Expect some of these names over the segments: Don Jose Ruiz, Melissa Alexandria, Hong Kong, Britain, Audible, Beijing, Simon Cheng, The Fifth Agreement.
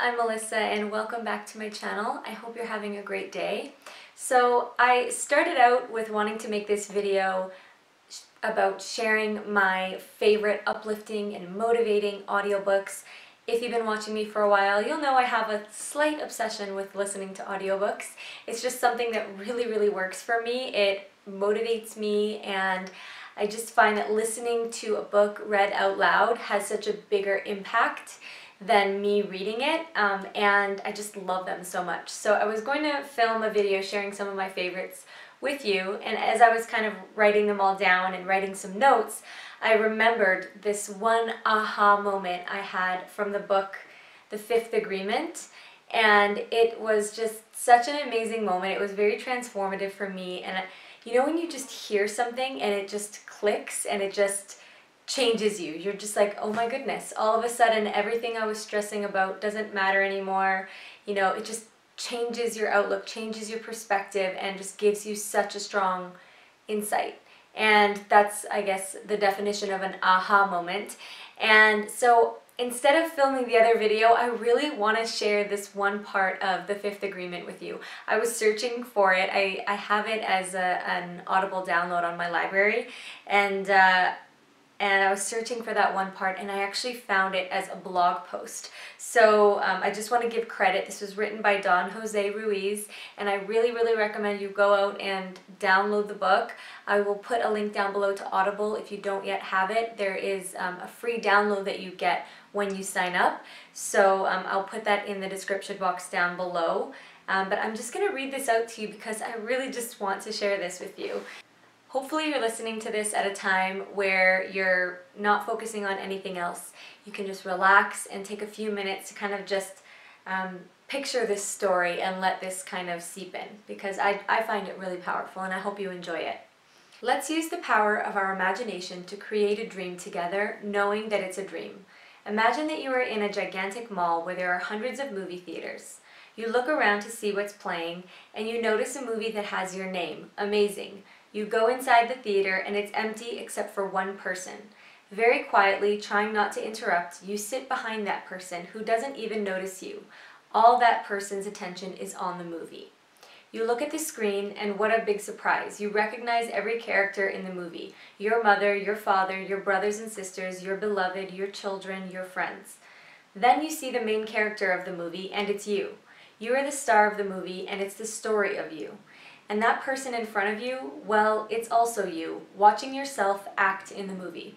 I'm Melissa and welcome back to my channel. I hope you're having a great day. So I started out with wanting to make this video about sharing my favorite uplifting and motivating audiobooks. If you've been watching me for a while, you'll know I have a slight obsession with listening to audiobooks. It's just something that really works for me. It motivates me, and I just find that listening to a book read out loud has such a bigger impact than me reading it, and I just love them so much. So I was going to film a video sharing some of my favorites with you, and as I was kind of writing them all down and writing some notes, I remembered this one aha moment I had from the book The Fifth Agreement, and it was just such an amazing moment. It was very transformative for me, and you know when you just hear something and it just clicks and it just changes you? You're just like, oh my goodness, all of a sudden everything I was stressing about doesn't matter anymore. You know, it just changes your outlook, changes your perspective, and just gives you such a strong insight. And that's, I guess, the definition of an aha moment. And so instead of filming the other video, I really want to share this one part of The Fifth Agreement with you. I was searching for it. I have it as an Audible download on my library, and I was searching for that one part, and I actually found it as a blog post. So I just want to give credit. This was written by Don Jose Ruiz, and I really recommend you go out and download the book. I will put a link down below to Audible if you don't yet have it. There is a free download that you get when you sign up, so I'll put that in the description box down below. But I'm just going to read this out to you because I really just want to share this with you. Hopefully you're listening to this at a time where you're not focusing on anything else. You can just relax and take a few minutes to kind of just picture this story and let this kind of seep in, because I find it really powerful and I hope you enjoy it. Let's use the power of our imagination to create a dream together, knowing that it's a dream. Imagine that you are in a gigantic mall where there are hundreds of movie theaters. You look around to see what's playing, and you notice a movie that has your name. Amazing. You go inside the theater and it's empty except for one person. Very quietly, trying not to interrupt, you sit behind that person who doesn't even notice you. All that person's attention is on the movie. You look at the screen and what a big surprise. You recognize every character in the movie. Your mother, your father, your brothers and sisters, your beloved, your children, your friends. Then you see the main character of the movie and it's you. You are the star of the movie and it's the story of you. And that person in front of you, well, it's also you, watching yourself act in the movie.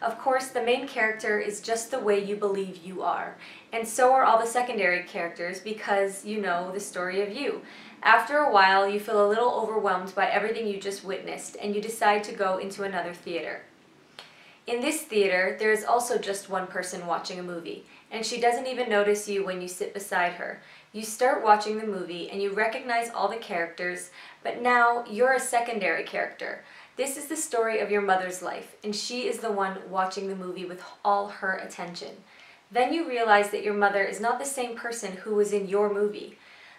Of course, the main character is just the way you believe you are, and so are all the secondary characters because you know the story of you. After a while, you feel a little overwhelmed by everything you just witnessed, and you decide to go into another theater. In this theater, there is also just one person watching a movie, and she doesn't even notice you when you sit beside her. You start watching the movie and you recognize all the characters, but now you're a secondary character. This is the story of your mother's life, and she is the one watching the movie with all her attention. Then you realize that your mother is not the same person who was in your movie.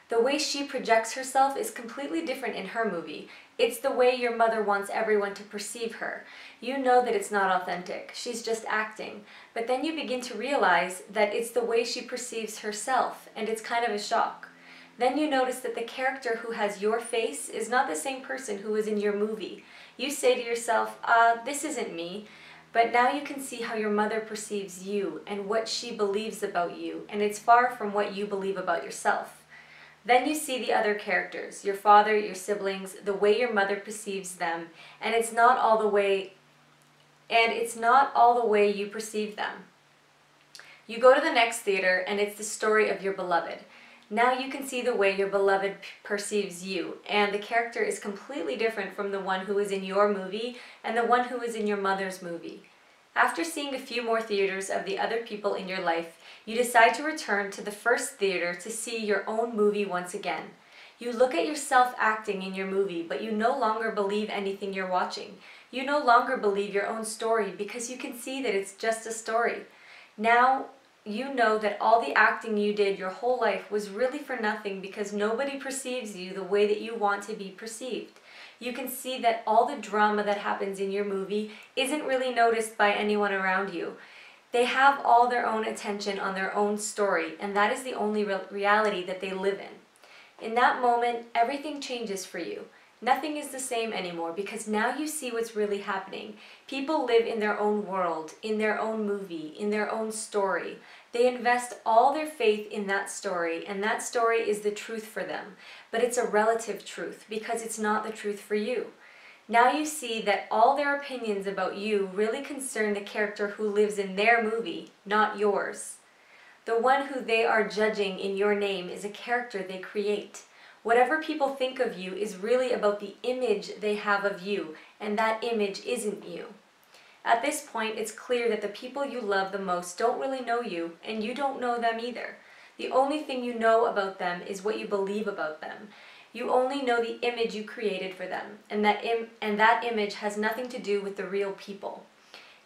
The way she projects herself is completely different in her movie. It's the way your mother wants everyone to perceive her. You know that it's not authentic. She's just acting. But then you begin to realize that it's the way she perceives herself, and it's kind of a shock. Then you notice that the character who has your face is not the same person who was in your movie. You say to yourself, this isn't me. But now you can see how your mother perceives you and what she believes about you, and it's far from what you believe about yourself. Then you see the other characters, your father, your siblings, the way your mother perceives them, and it's not all the way you perceive them. You go to the next theater and it's the story of your beloved. Now you can see the way your beloved perceives you, and the character is completely different from the one who is in your movie and the one who is in your mother's movie. After seeing a few more theaters of the other people in your life, you decide to return to the first theater to see your own movie once again. You look at yourself acting in your movie, but you no longer believe anything you're watching. You no longer believe your own story because you can see that it's just a story. Now you know that all the acting you did your whole life was really for nothing because nobody perceives you the way that you want to be perceived. You can see that all the drama that happens in your movie isn't really noticed by anyone around you. They have all their own attention on their own story, and that is the only reality that they live in. In that moment, everything changes for you. Nothing is the same anymore because now you see what's really happening. People live in their own world, in their own movie, in their own story. They invest all their faith in that story, and that story is the truth for them. But it's a relative truth because it's not the truth for you. Now you see that all their opinions about you really concern the character who lives in their movie, not yours. The one who they are judging in your name is a character they create. Whatever people think of you is really about the image they have of you, and that image isn't you. At this point, it's clear that the people you love the most don't really know you, and you don't know them either. The only thing you know about them is what you believe about them. You only know the image you created for them, and that image has nothing to do with the real people.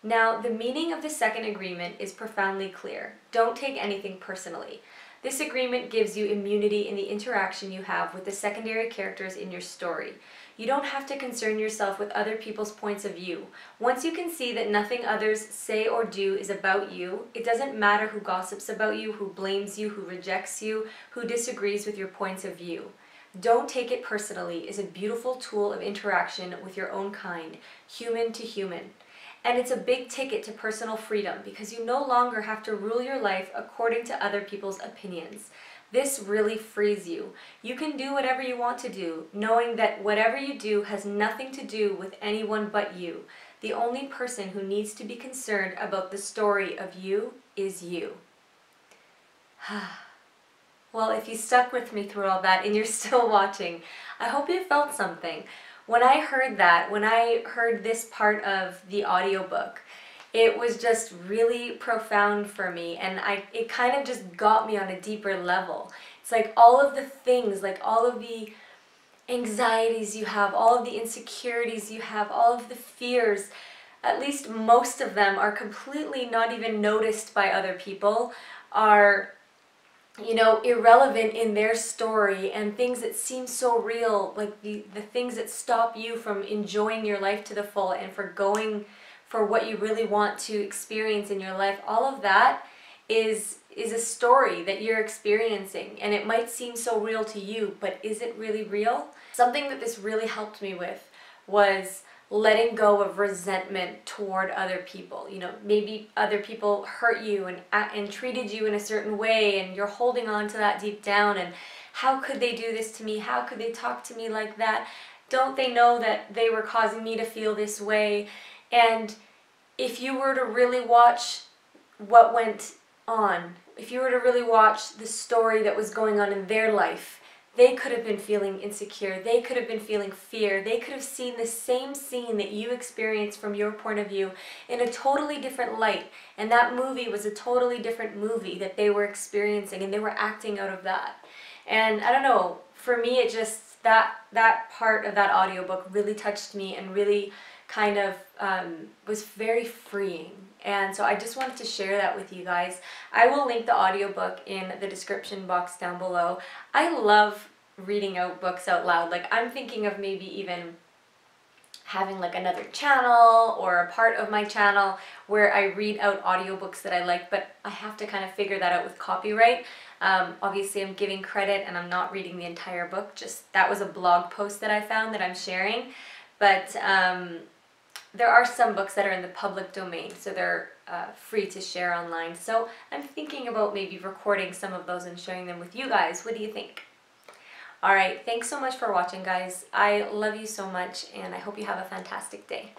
Now, the meaning of the second agreement is profoundly clear. Don't take anything personally. This agreement gives you immunity in the interaction you have with the secondary characters in your story. You don't have to concern yourself with other people's points of view. Once you can see that nothing others say or do is about you, it doesn't matter who gossips about you, who blames you, who rejects you, who disagrees with your points of view. Don't take it personally is a beautiful tool of interaction with your own kind, human to human. And it's a big ticket to personal freedom because you no longer have to rule your life according to other people's opinions. This really frees you. You can do whatever you want to do, knowing that whatever you do has nothing to do with anyone but you. The only person who needs to be concerned about the story of you is you. Well, if you stuck with me through all that and you're still watching, I hope you felt something. When I heard that, when I heard this part of the audiobook, it was just really profound for me, and it kind of just got me on a deeper level. It's like all of the things, like all of the anxieties you have, all of the insecurities you have, all of the fears, at least most of them are completely not even noticed by other people, are, you know, irrelevant in their story, and things that seem so real, like the things that stop you from enjoying your life to the full and for going for what you really want to experience in your life, all of that is a story that you're experiencing, and it might seem so real to you, but is it really real? Something that this really helped me with was letting go of resentment toward other people. You know, maybe other people hurt you and treated you in a certain way, and you're holding on to that deep down, and how could they do this to me? How could they talk to me like that? Don't they know that they were causing me to feel this way? And if you were to really watch what went on, if you were to really watch the story that was going on in their life, they could have been feeling insecure, they could have been feeling fear, they could have seen the same scene that you experienced from your point of view in a totally different light, and that movie was a totally different movie that they were experiencing, and they were acting out of that. And I don't know, for me it just, that part of that audiobook really touched me and really kind of was very freeing. And so I just wanted to share that with you guys. I will link the audiobook in the description box down below. I love reading out books out loud. Like, I'm thinking of maybe even having like another channel or a part of my channel where I read out audiobooks that I like, but I have to kind of figure that out with copyright. Obviously I'm giving credit and I'm not reading the entire book, just that was a blog post that I found that I'm sharing. But there are some books that are in the public domain, so they're free to share online. So I'm thinking about maybe recording some of those and sharing them with you guys. What do you think? All right, thanks so much for watching, guys. I love you so much, and I hope you have a fantastic day.